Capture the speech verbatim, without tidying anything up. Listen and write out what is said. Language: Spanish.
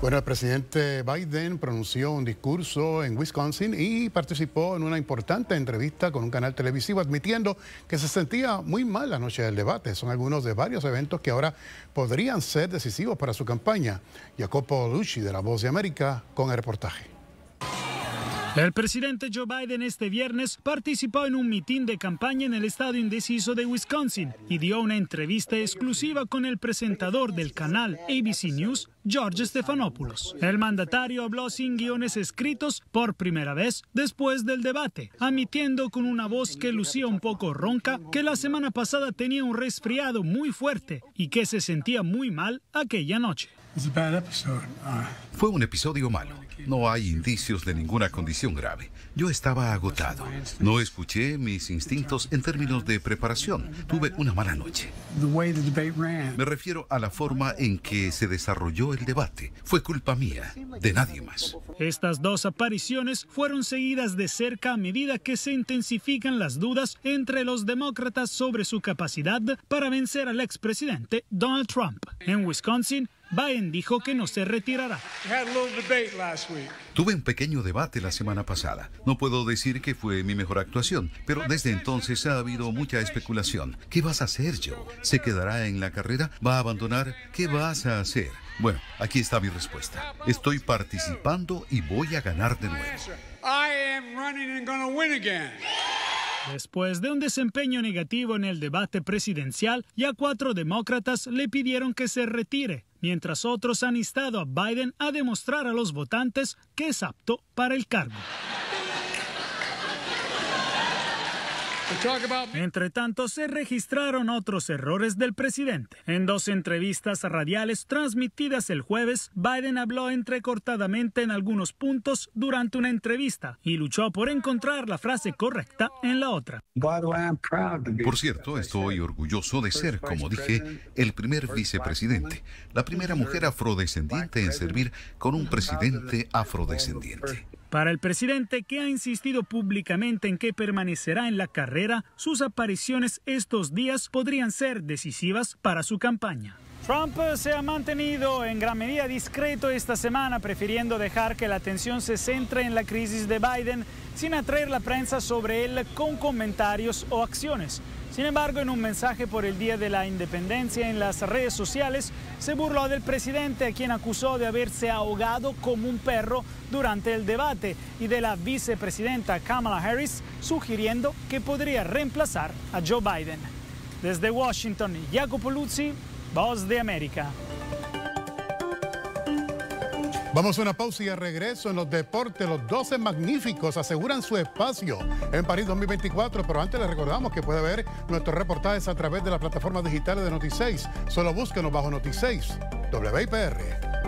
Bueno, el presidente Biden pronunció un discurso en Wisconsin y participó en una importante entrevista con un canal televisivo, admitiendo que se sentía muy mal la noche del debate. Son algunos de varios eventos que ahora podrían ser decisivos para su campaña. Jacopo Luzzi, de la Voz de América, con el reportaje. El presidente Joe Biden este viernes participó en un mitin de campaña en el estado indeciso de Wisconsin y dio una entrevista exclusiva con el presentador del canal A B C News, George Stephanopoulos. El mandatario habló sin guiones escritos por primera vez después del debate, admitiendo con una voz que lucía un poco ronca que la semana pasada tenía un resfriado muy fuerte y que se sentía muy mal aquella noche. Fue un episodio malo. No hay indicios de ninguna condición grave. Yo estaba agotado. No escuché mis instintos en términos de preparación. Tuve una mala noche. Me refiero a la forma en que se desarrolló el debate. Fue culpa mía, de nadie más. Estas dos apariciones fueron seguidas de cerca a medida que se intensifican las dudas entre los demócratas sobre su capacidad para vencer al expresidente Donald Trump. En Wisconsin, Biden dijo que no se retirará. Tuve un pequeño debate la semana pasada. No puedo decir que fue mi mejor actuación, pero desde entonces ha habido mucha especulación. ¿Qué vas a hacer, Joe? ¿Se quedará en la carrera? ¿Va a abandonar? ¿Qué vas a hacer? Bueno, aquí está mi respuesta. Estoy participando y voy a ganar de nuevo. Después de un desempeño negativo en el debate presidencial, ya cuatro demócratas le pidieron que se retire, mientras otros han instado a Biden a demostrar a los votantes que es apto para el cargo. Entre tanto, se registraron otros errores del presidente. En dos entrevistas radiales transmitidas el jueves, Biden habló entrecortadamente en algunos puntos durante una entrevista y luchó por encontrar la frase correcta en la otra. Por cierto, estoy orgulloso de ser, como dije, el primer vicepresidente, la primera mujer afrodescendiente en servir con un presidente afrodescendiente. Para el presidente, que ha insistido públicamente en que permanecerá en la carrera, sus apariciones estos días podrían ser decisivas para su campaña. Trump se ha mantenido en gran medida discreto esta semana, prefiriendo dejar que la atención se centre en la crisis de Biden, sin atraer la prensa sobre él con comentarios o acciones. Sin embargo, en un mensaje por el Día de la Independencia en las redes sociales, se burló del presidente, a quien acusó de haberse ahogado como un perro durante el debate, y de la vicepresidenta Kamala Harris, sugiriendo que podría reemplazar a Joe Biden. Desde Washington, Jacopo Luzzi, Voz de América. Vamos a una pausa y a regreso en los deportes. Los doce magníficos aseguran su espacio en París dos mil veinticuatro, pero antes les recordamos que puede ver nuestros reportajes a través de las plataformas digitales de Notic seis. Solo búsquenos bajo Notic seis, W I P R.